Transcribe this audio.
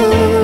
hicieron.